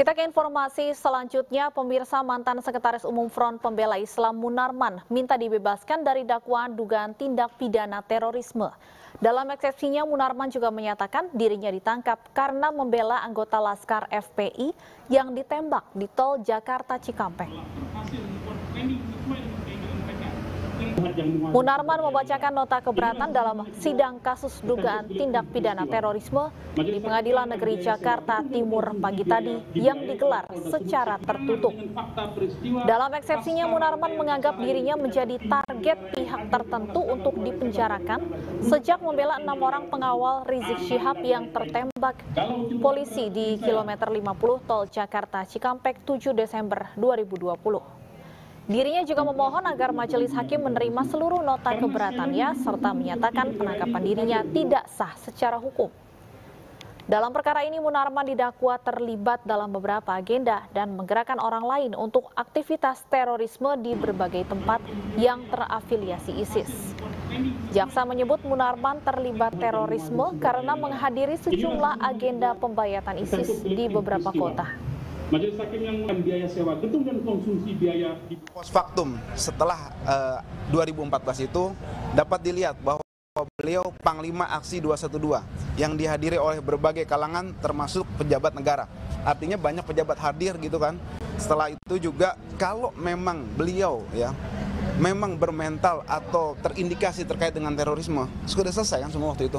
Kita ke informasi selanjutnya, pemirsa. Mantan Sekretaris Umum Front Pembela Islam Munarman minta dibebaskan dari dakwaan dugaan tindak pidana terorisme. Dalam eksepsinya, Munarman juga menyatakan dirinya ditangkap karena membela anggota Laskar FPI yang ditembak di tol Jakarta Cikampek. Munarman membacakan nota keberatan dalam sidang kasus dugaan tindak pidana terorisme di Pengadilan Negeri Jakarta Timur pagi tadi yang digelar secara tertutup. Dalam eksepsinya, Munarman menganggap dirinya menjadi target pihak tertentu untuk dipenjarakan sejak membela 6 orang pengawal Rizik Syihab yang tertembak polisi di kilometer 50 tol Jakarta Cikampek 7 Desember 2020. Dirinya juga memohon agar majelis hakim menerima seluruh nota keberatannya serta menyatakan penangkapan dirinya tidak sah secara hukum. Dalam perkara ini, Munarman didakwa terlibat dalam beberapa agenda dan menggerakkan orang lain untuk aktivitas terorisme di berbagai tempat yang terafiliasi ISIS. Jaksa menyebut Munarman terlibat terorisme karena menghadiri sejumlah agenda pembayatan ISIS di beberapa kota. Majelis hakim yang menggunakan biaya sewa gedung dan konsumsi biaya di post factum setelah 2014 itu dapat dilihat bahwa beliau Panglima Aksi 212 yang dihadiri oleh berbagai kalangan termasuk pejabat negara. Artinya banyak pejabat hadir gitu kan. Setelah itu juga kalau memang beliau ya memang bermental atau terindikasi terkait dengan terorisme, sudah selesai kan semua waktu itu.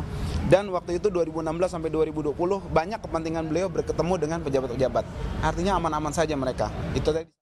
Dan waktu itu 2016 sampai 2020 banyak kepentingan beliau berketemu dengan pejabat-pejabat. Artinya aman-aman saja mereka. Itu tadi.